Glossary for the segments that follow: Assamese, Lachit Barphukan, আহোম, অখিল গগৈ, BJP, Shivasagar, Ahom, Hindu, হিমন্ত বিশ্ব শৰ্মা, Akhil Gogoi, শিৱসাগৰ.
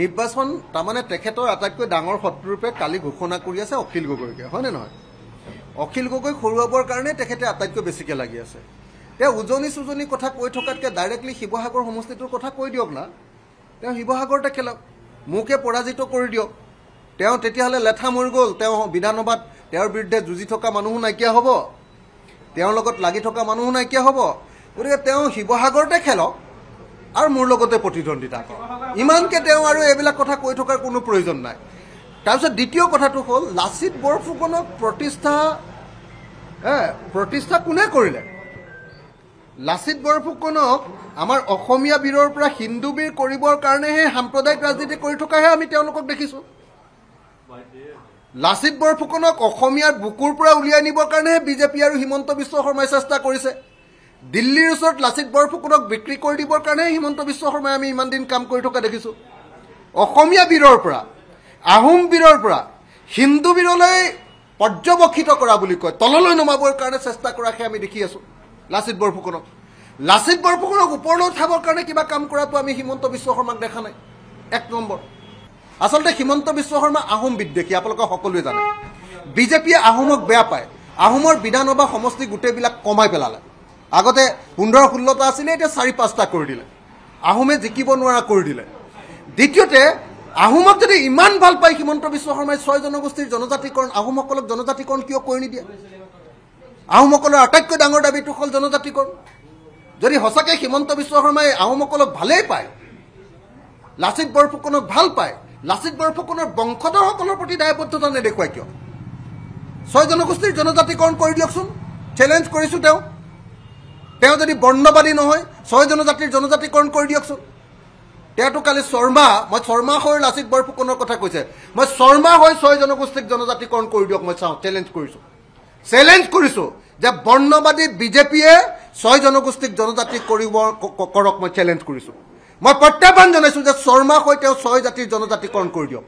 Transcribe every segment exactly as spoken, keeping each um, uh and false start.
নিৰ্বাচন তাৰমানে তেখেতৰ আটাইতকৈ ডাঙৰ শত্ৰুৰূপে কালি ঘোষণা কৰি আছে অখিল গগৈকে, হয়নে নহয়? অখিল গগৈ খৰুৱাবৰ কাৰণে তেখেতে আটাইতকৈ বেছিকৈ লাগি আছে। তেওঁ উজনি চুজনি কথা কৈ থকাতকৈ ডাইৰেক্টলি শিৱসাগৰ সমষ্টিটোৰ কথা কৈ দিয়ক না, তেওঁ শিৱসাগৰতে খেলক, মোকে পৰাজিত কৰি দিয়ক, তেওঁ তেতিয়াহ'লে লেঠা মৰি গ'ল, তেওঁ বিধানসভাত তেওঁৰ বিৰুদ্ধে যুঁজি থকা মানুহো নাইকিয়া হ'ব, তেওঁৰ লগত লাগি থকা মানুহো নাইকিয়া হ'ব। গতিকে তেওঁ শিৱসাগৰতে খেলক আৰু মোৰ লগতে প্ৰতিদ্বন্দ্বিতা কৰক, ইমানকৈ তেওঁ আৰু এইবিলাক কথা কৈ থকাৰ কোনো প্ৰয়োজন নাই। তাৰপিছত দ্বিতীয় কথাটো হ'ল লাচিত বৰফুকনক প্ৰতিষ্ঠা প্ৰতিষ্ঠা কোনে কৰিলে? লাচিত বৰফুকনক আমাৰ অসমীয়া বীৰৰ পৰা হিন্দু বীৰ কৰিবৰ কাৰণেহে সাম্প্ৰদায়িক ৰাজনীতি কৰি থকাহে আমি তেওঁলোকক দেখিছোঁ। লাচিত বৰফুকনক অসমীয়াৰ বুকুৰ পৰা উলিয়াই নিবৰ কাৰণেহে বিজেপি আৰু হিমন্ত বিশ্ব শৰ্মাই চেষ্টা কৰিছে। দিল্লীৰ ওচৰত লাচিত বৰফুকনক বিক্ৰী কৰি দিবৰ কাৰণে হিমন্ত বিশ্ব শৰ্মাই আমি ইমান দিন কাম কৰি থকা দেখিছোঁ। অসমীয়া বীৰৰ পৰা, আহোম বীৰৰ পৰা হিন্দু বীৰলৈ পৰ্যবক্ষিত কৰা বুলি কয়, তললৈ নমাবৰ কাৰণে চেষ্টা কৰাকে আমি দেখি আছোঁ লাচিত বৰফুকনক। লাচিত বৰফুকনক ওপৰলৈ উঠাবৰ কাৰণে কিবা কাম কৰাটো আমি হিমন্ত বিশ্ব শৰ্মাক দেখা নাই। এক নম্বৰ, আচলতে হিমন্ত বিশ্ব শৰ্মা আহোম বিদ্বেষী, আপোনালোকে সকলোৱে জানে। বিজেপিয়ে আহোমক বেয়া পায়, আহোমৰ বিধানসভা সমষ্টি গোটেইবিলাক কমাই পেলালে। আগতে পোন্ধৰ ষোল্লটা আছিলে, এতিয়া চাৰি পাঁচটা কৰি দিলে, আহোমে জিকিব নোৱাৰা কৰি দিলে। দ্বিতীয়তে আহোমক যদি ইমান ভাল পায় হিমন্ত বিশ্ব শৰ্মাই, ছয় জনগোষ্ঠীৰ জনজাতিকৰণ, আহোমসকলক জনজাতিকৰণ কিয় কৰি নিদিয়ে? আহোমসকলৰ আটাইতকৈ ডাঙৰ দাবীটো হ'ল জনজাতিকৰণ। যদি সঁচাকৈ হিমন্ত বিশ্ব শৰ্মাই আহোমসকলক ভালেই পায়, লাচিত বৰফুকনক ভাল পায়, লাচিত বৰফুকনৰ বংশধৰসকলৰ প্ৰতি দায়বদ্ধতা নেদেখুৱাই কিয়? ছয় জনগোষ্ঠীৰ জনজাতিকৰণ কৰি দিয়কচোন, চেলেঞ্জ কৰিছোঁ। তেওঁ তেওঁ যদি বৰ্ণবাদী নহয়, ছয় জনজাতিৰ জনজাতিকৰণ কৰি দিয়কচোন। তেওঁতো কালি শৰ্মা, মই শৰ্মা হৈ লাচিত বৰফুকনৰ কথা কৈছে, মই শৰ্মা হৈ ছয় জনগোষ্ঠীক জনজাতিকৰণ কৰি দিয়ক, মই চাওঁ, চেলেঞ্জ কৰিছোঁ চেলেঞ্জ কৰিছোঁ যে বৰ্ণবাদী বিজেপিয়ে ছয় জনগোষ্ঠীক জনজাতি কৰিব কৰক, মই চেলেঞ্জ কৰিছোঁ। মই প্ৰত্যাহ্বান জনাইছোঁ যে শৰ্মা হৈ তেওঁ ছয় জাতিৰ জনজাতিকৰণ কৰি দিয়ক।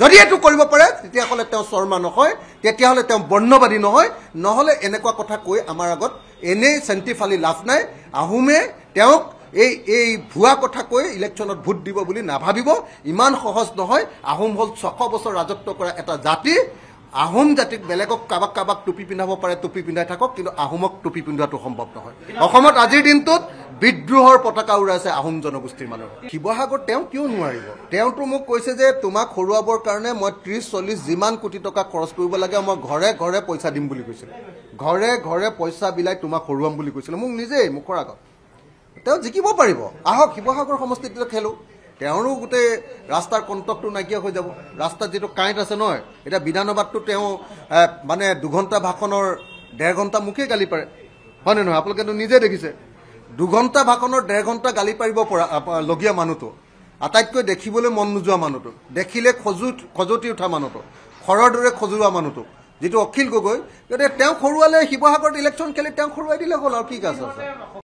যদি এইটো কৰিব পাৰে তেতিয়াহ'লে তেওঁ শৰ্মা নহয়, তেতিয়াহ'লে তেওঁ বৰ্ণবাদী নহয়। নহ'লে এনেকুৱা কথা কৈ আমাৰ আগত এনেই চেণ্টি ফালি লাভ নাই। আহোমে তেওঁক এই এই ভুৱা কথা কৈ ইলেকশ্যনত ভোট দিব বুলি নাভাবিব, ইমান সহজ নহয়। আহোম হ'ল ছশ বছৰ ৰাজত্ব কৰা এটা জাতি। আহোম জাতিক বেলেগক কাবাক কাবাক টুপি পিন্ধাব পাৰে, টুপি পিন্ধাই থাকক, কিন্তু আহোমক টুপি পিন্ধোৱাটো সম্ভৱ নহয়। অসমত আজিৰ দিনটোত বিদ্ৰোহৰ পতাকা উৰাইছে আহোম জনগোষ্ঠীৰ মানুহ। শিৱসাগৰ তেওঁ কিয় নোৱাৰিব? তেওঁতো মোক কৈছে যে তোমাক হৰুৱাবৰ কাৰণে মই ত্ৰিছ চল্লিছ যিমান কোটি টকা খৰচ কৰিব লাগে মই ঘৰে ঘৰে পইচা দিম বুলি কৈছিলোঁ, ঘৰে ঘৰে পইচা বিলাই তোমাক হৰুৱাম বুলি কৈছিলোঁ, মোক নিজেই মুখৰ আগত। তেওঁ জিকিব পাৰিব, আহক শিৱসাগৰ সমষ্টিত খেলোঁ। তেওঁৰো গোটেই ৰাস্তাৰ কণ্টকটো নাইকিয়া হৈ যাব। ৰাস্তাত যিটো কাঁইট আছে নহয়, এতিয়া বিধানসভাততো তেওঁ মানে দুঘণ্টা ভাষণৰ ডেৰ ঘণ্টা মুখেই গালি পাৰে, হয়নে নহয়? আপোনালোকেতো নিজে দেখিছে, দুঘণ্টা ভাষণৰ ডেৰ ঘণ্টা গালি পাৰিব পৰা লগীয়া মানুহটো, আটাইতকৈ দেখিবলৈ মন নোযোৱা মানুহটো, দেখিলে খজু খজুতি উঠা মানুহটো, খৰৰ দৰে খজুৱা মানুহটো যিটো অখিল গগৈ, গতিকে তেওঁ হৰুৱালে। শিৱসাগৰত ইলেকশ্যন খেলি তেওঁ হৰুৱাই দিলে হ'ল আৰু কি কাজ আছে?